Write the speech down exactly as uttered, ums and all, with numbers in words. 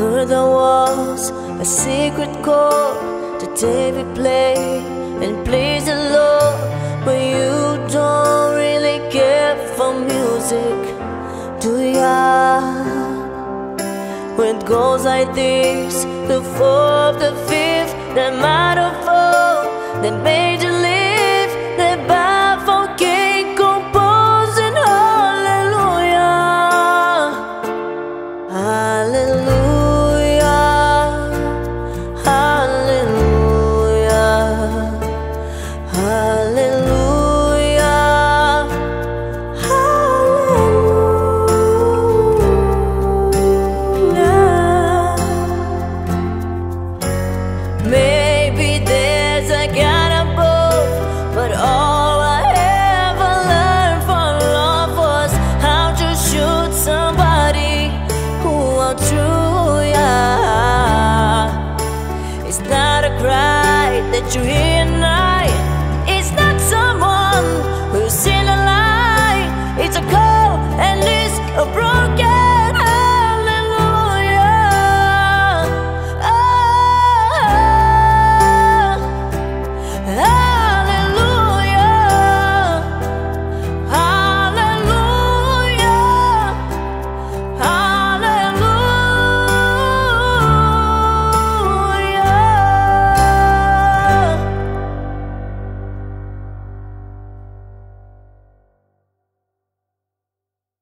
heard there was a secret chord that David played and pleased the Lord. But you don't really care for music, do ya? When it goes like this, the fourth, the fifth, the minor fall, the major lift, the baffle king composing hallelujah, hallelujah. True.